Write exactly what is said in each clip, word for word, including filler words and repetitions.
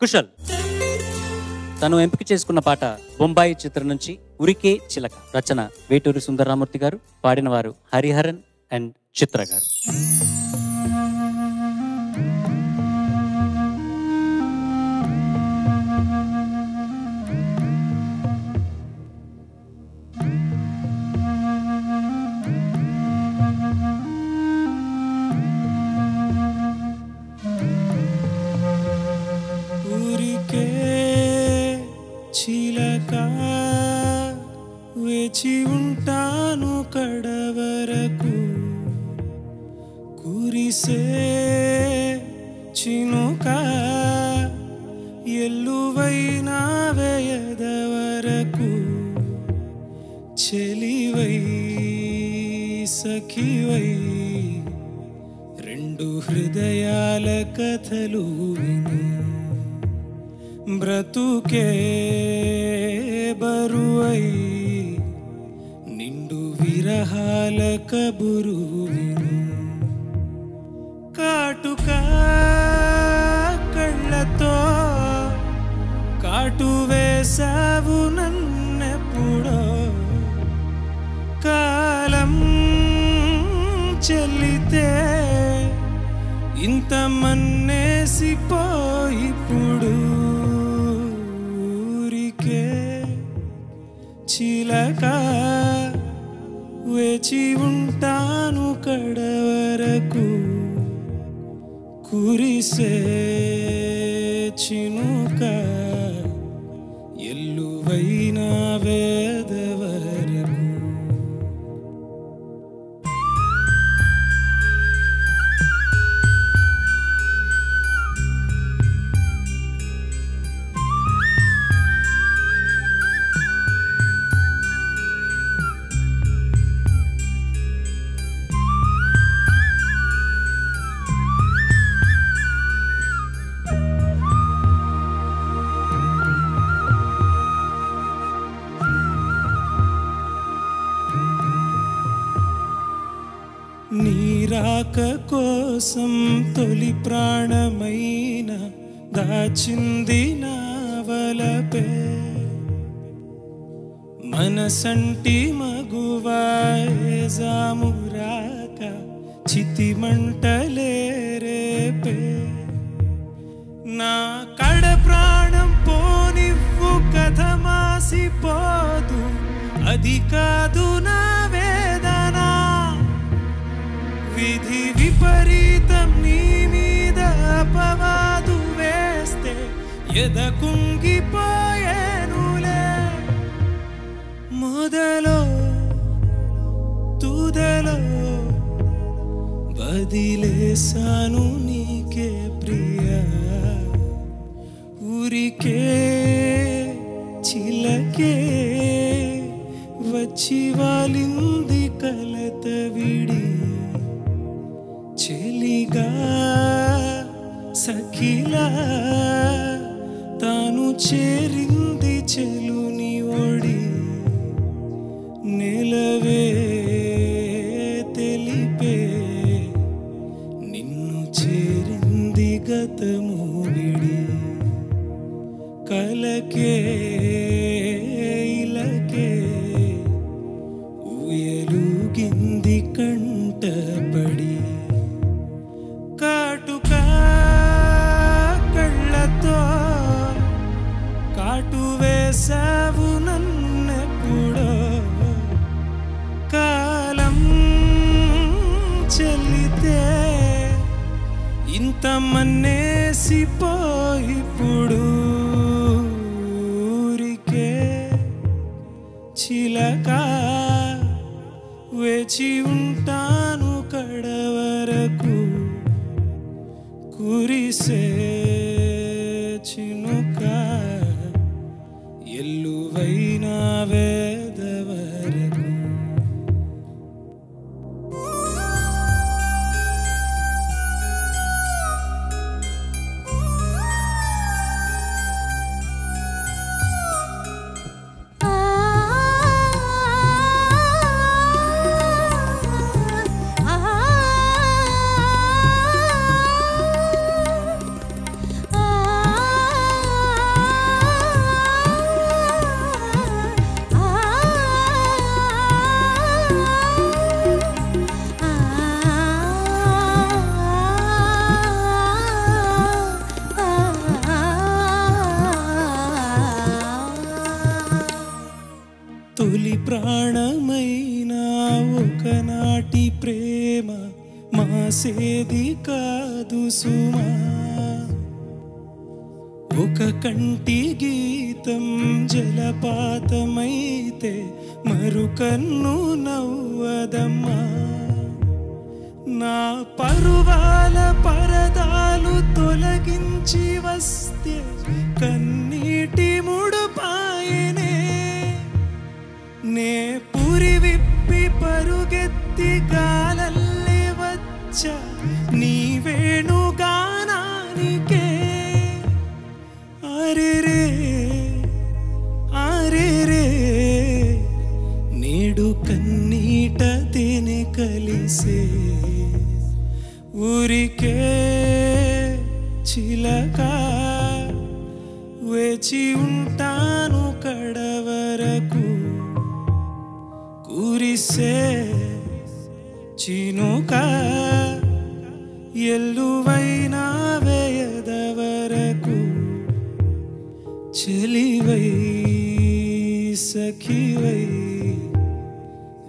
కుశల్ తను ఎంపిక చేసుకున్న పాట బొంబాయి చిత్రం నుంచి ఉరికే చిలక, రచన వేటూరి సుందరరామూర్తి గారు, పాడిన వారు హరిహరన్ అండ్ చిత్ర గారు. వేచి ఉంటాను కడవరకు కురిసే చినుక ఎల్లువైనా వేయదవరకు చెలివై సఖివై రెండు హృదయాల కథలు విని బ్రతుకే బరువై నిండు విరహాల కబురు కాటుక కళ్ళతో కాటు వేసావు నన్నెప్పుడో కాలం చెల్లితే ఇంత మన్నేసిపోయిప్పుడు చిలక వేచి ఉంటాను కడవరకు కురిసే చినుక ఎల్లువైన వేదవరకు. రాక కోసం తొలి ప్రాణమైన దాచింది నావలపే మనసంటి మగువాజాము రాక చితిమంటలే రేపే నా కడ ప్రాణం పోనివ్వు కథ మాసిపోదు అది కాదు నా వేదనా విధి విపరీతం నీ మీద అపవాదు వేస్తే ఎద కుంగిపోయేనులే మొదలో తుదలో వదిలేసాను నీకే ప్రియా ఊరికే చిలకే వచ్చి వాలింది కలత విడి చెలిగా సఖిలా తాను చేరింది చెలుని ఓడి నిలవే తెలిపే నిన్ను చేరింది గతము విడి కలకే ఇలకే ఊయలుగింది కంటపడి కాటుక కళ్ళతో కాటు వేసావు నన్నెప్పుడో కాలం చెల్లితే ఇంత మన్నేసిపోయిప్పుడు ఊరికే చిలక వేచి ఉంటాను కడవరకు కురిసే చినుక ఎల్లువైన వేదవరకు. మాసేది కాదు సుమా ఒక కంటి గీతం జలపాతమైతే మరుకన్ను నవ్వదమ్మా నా పరువాల పరదాలు తొలగించి వస్తే కన్నీటి ముడుపాయనే నే పురి విప్పి పరుగెత్తి గాలల్లే వచ్చ నీ వేణుగానానికే అరేరే అరేరే నేడు కన్నీట తేనే కలిసే ఊరికే చిలకా వేచి ఉంటాను కడవరకు కురిసే చినుక ఎల్లువైనా వేయదవరకు చెలివై సఖివై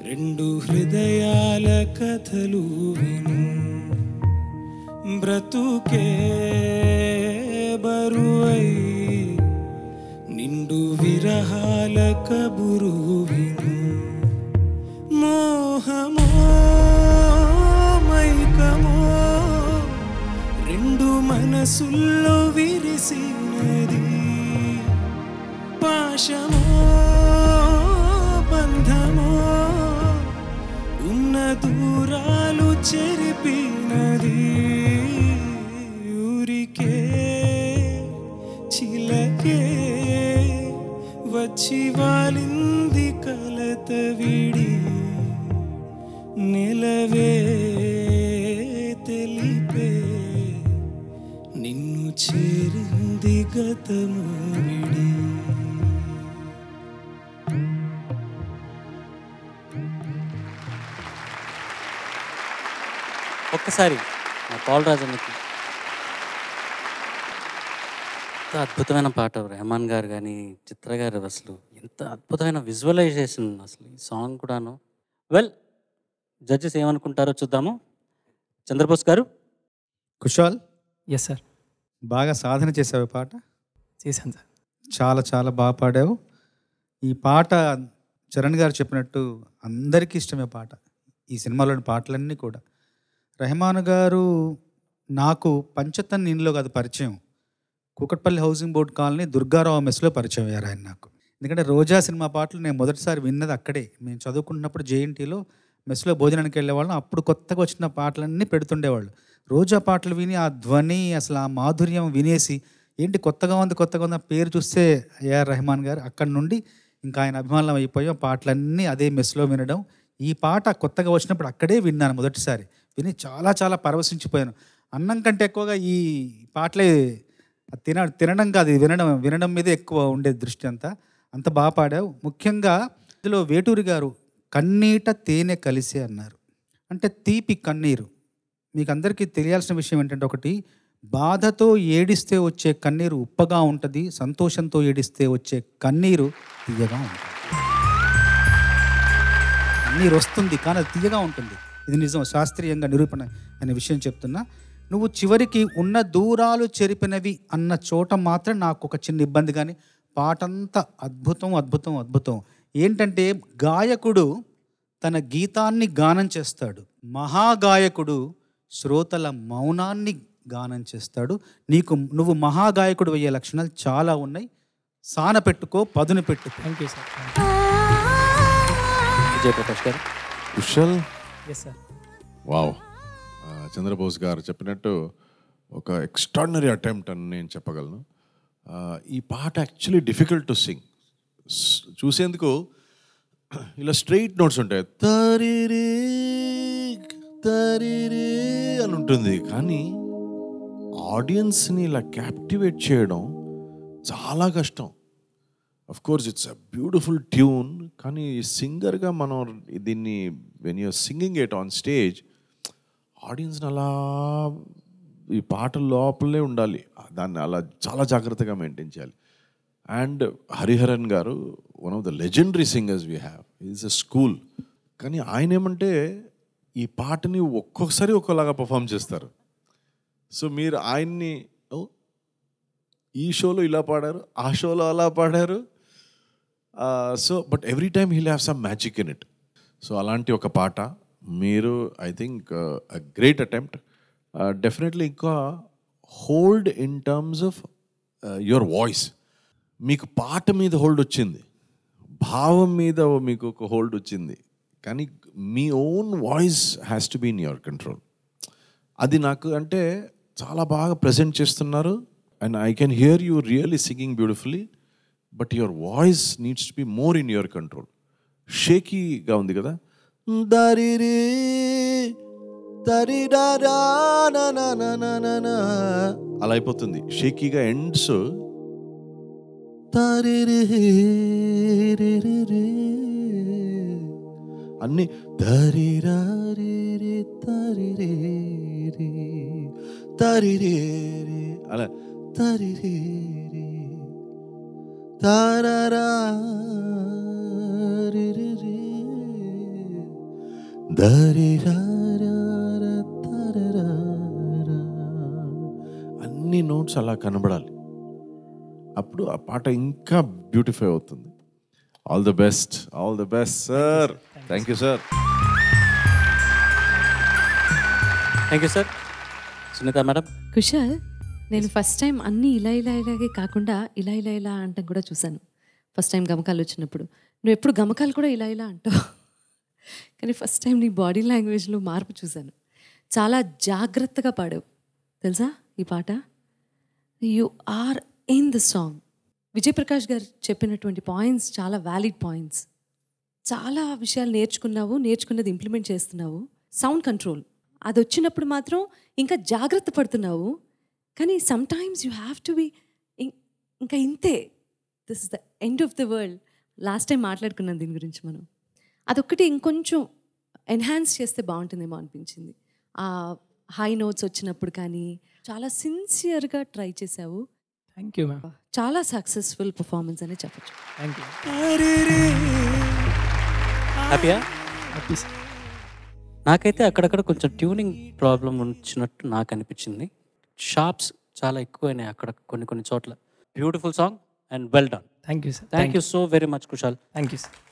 రెండు హృదయాల కథలు విను బ్రతుకే బరువై నిండు విరహాల కబురు విను మోహమో మైకమో రెండు మనసుల్లో విరిసినది పాశమో బంధమో ఉన్న దూరాలు చెరిపినది ఊరికే చిలకే వచ్చి వాలింది కలత విడి నిలవే తెలిపే నిన్ను చేరింది గతము విడి ఒక్కసారి మా పాలరాజన్నకి ఎంత అద్భుతమైన పాట రెహమాన్ గారు కానీ చిత్ర గారు అసలు ఎంత అద్భుతమైన విజువలైజేషన్ అసలు ఈ సాంగ్ కూడాను. వెల్ జడ్జెస్ ఏమనుకుంటారో చూద్దాము. చంద్రబోస్ గారు, కుషాల్. ఎస్ సార్, బాగా సాధన చేసావు. పాట చేశాను సార్, చాలా చాలా బాగా పాడావు. ఈ పాట చరణ్ గారు చెప్పినట్టు అందరికీ ఇష్టమే పాట. ఈ సినిమాలోని పాటలన్నీ కూడా రెహమాన్ గారు నాకు పంచతన్ ఇంట్లో కాదు పరిచయం, Kukatpally housing board colony Durgarao మెస్లో పరిచయం అయ్యారు ఆయన నాకు. ఎందుకంటే రోజా సినిమా పాటలు నేను మొదటిసారి విన్నది అక్కడే. మేము చదువుకున్నప్పుడు జేఎన్టీలో మెస్లో భోజనానికి వెళ్ళేవాళ్ళం. అప్పుడు కొత్తగా వచ్చిన పాటలన్నీ పెడుతుండేవాళ్ళు. రోజా పాటలు విని ఆ ధ్వని అసలు ఆ మాధుర్యం వినేసి ఏంటి కొత్తగా ఉంది కొత్తగా ఉంది పేరు చూస్తే ఏఆర్ రెహమాన్ గారు, అక్కడి నుండి ఇంకా ఆయన అభిమానులం అయిపోయాం. పాటలన్నీ అదే మెస్లో వినడం. ఈ పాట కొత్తగా వచ్చినప్పుడు అక్కడే విన్నాను మొదటిసారి, విని చాలా చాలా పరవశించిపోయాను. అన్నం కంటే ఎక్కువగా ఈ పాటలే తిన తినడం కాదు వినడం వినడం మీదే ఎక్కువ ఉండే దృష్టి అంతా. అంత బాగా పాడావు. ముఖ్యంగా ఇందులో వేటూరి గారు కన్నీట తేనె కలిసే అన్నారు. అంటే తీపి కన్నీరు. మీకు అందరికీ తెలియాల్సిన విషయం ఏంటంటే, ఒకటి బాధతో ఏడిస్తే వచ్చే కన్నీరు ఉప్పగా ఉంటుంది, సంతోషంతో ఏడిస్తే వచ్చే కన్నీరు తీయగా ఉంటుంది. కన్నీరు వస్తుంది కానీ అది తీయగా ఉంటుంది. ఇది నిజం, శాస్త్రీయంగా నిరూపణ అనే విషయం చెప్తున్నా. నువ్వు చివరికి ఉన్న దూరాలు చెరిపినవి అన్న చోట మాత్రం నాకు ఒక చిన్న ఇబ్బంది, కానీ పాటంతా అద్భుతం అద్భుతం అద్భుతం. ఏంటంటే గాయకుడు తన గీతాన్ని గానం చేస్తాడు, మహాగాయకుడు శ్రోతల మౌనాన్ని గానం చేస్తాడు. నీకు నువ్వు మహాగాయకుడు అయ్యే లక్షణాలు చాలా ఉన్నాయి. సాన పెట్టుకో, పదును పెట్టుకో. Thank you sir. Vijay Prakash గారు, Kushal. Yes sir, wow. Chandrabose గారు చెప్పినట్టు ఒక ఎక్స్ట్రాడినరీ అటెంప్ట్ అని నేను చెప్పగలను. ఈ పాట యాక్చువల్లీ డిఫికల్ట్ టు సింగ్. చూసేందుకు ఇలా స్ట్రెయిట్ నోట్స్ ఉంటాయి, తరిరే తరిరే అని ఉంటుంది. కానీ ఆడియన్స్ని ఇలా క్యాప్టివేట్ చేయడం చాలా కష్టం. Of course it's a beautiful tune, కానీ సింగర్గా మనం దీన్ని when you're singing it on stage ఆడియన్స్ని అలా ఈ పాట లోపలే ఉండాలి, దాన్ని అలా చాలా జాగ్రత్తగా మెయింటైన్ చేయాలి. అండ్ హరిహరన్ గారు one of the legendary singers we have, is a school. కానీ ఆయన ఏమంటే ఈ పాటని ఒక్కొక్కసారి ఒక్కోలాగా పర్ఫామ్ చేస్తారు. సో మీరు ఆయన్ని ఈ షోలో ఇలా పాడారు, ఆ షోలో అలా పాడారు. So but every time he'll have some magic in it. So అలాంటి ఒక పాట మీరు I think a great attempt. Definitely ఇంకా hold in terms of your voice, మీకు పాట మీద హోల్డ్ వచ్చింది, భావం మీద మీకు ఒక హోల్డ్ వచ్చింది, కానీ మీ own voice has to be in your control. అది నాకు అంటే చాలా బాగా ప్రజెంట్ చేస్తున్నారు and I can hear you really singing beautifully, but your voice needs to be more in your control. షేకీగా ఉంది కదా, దరిరే దరిరారా నానానానానా అలా అయిపోతుంది షేకీగా, ఎండ్స్ దరిరే రిరిరే అన్ని దరిరా రిరి దరిరే రి దరిరే రి అలా దరిరే రి తారారా రిరి రి అన్ని నోట్స్ అలా కనబడాలి. అప్పుడు ఆ పాట ఇంకా బ్యూటిఫై అవుతుంది. All the best, all the best sir. Thank you sir. Thank you sir. Sunitha madam, Kushal, నేను ఫస్ట్ టైం అన్ని ఇలా ఇలా ఇలాగే కాకుండా ఇలా ఇలా ఇలా అంటాం కూడా చూశాను. ఫస్ట్ టైం గమకాలు వచ్చినప్పుడు నువ్వు ఎప్పుడు గమకాలు కూడా ఇలా ఇలా అంటావు, కానీ ఫస్ట్ టైం నీ బాడీ లాంగ్వేజ్లో మార్పు చూశాను. చాలా జాగ్రత్తగా పాడావు తెలుసా ఈ పాట. You are in the song. Vijay Prakash గారు చెప్పినటువంటి పాయింట్స్ చాలా వ్యాలిడ్ పాయింట్స్. చాలా విషయాలు నేర్చుకున్నావు, నేర్చుకున్నది ఇంప్లిమెంట్ చేస్తున్నావు. సౌండ్ కంట్రోల్ అది వచ్చినప్పుడు మాత్రం ఇంకా జాగ్రత్త పడుతున్నావు, కానీ sometimes you have to be ఇంకా ఇంతే, this is the end of the world. Last time మాట్లాడుకున్నాం దీని గురించి మనం. అదొక్కటి ఇంకొంచెం ఎన్హాన్స్ చేస్తే బాగుంటుందేమో అనిపించింది. ఆ హై నోట్స్ వచ్చినప్పుడు కానీ చాలా సిన్సియర్గా ట్రై చేసావు. Thank you ma'am. చాలా సక్సెస్ఫుల్ పర్ఫార్మెన్స్ అనే చెప్పచ్చు. Thank you. హ్యాపీయా? Happy sir. నాకైతే అక్కడక్కడ కొంచెం ట్యూనింగ్ ప్రాబ్లం వచ్చినట్టు నాకు అనిపించింది. షార్ప్స్ చాలా ఎక్కువైనాయి అక్కడ కొన్ని కొన్ని చోట్ల. Beautiful song and well done. Thank you sir. Thank you so very much Kushal. Thank you sir.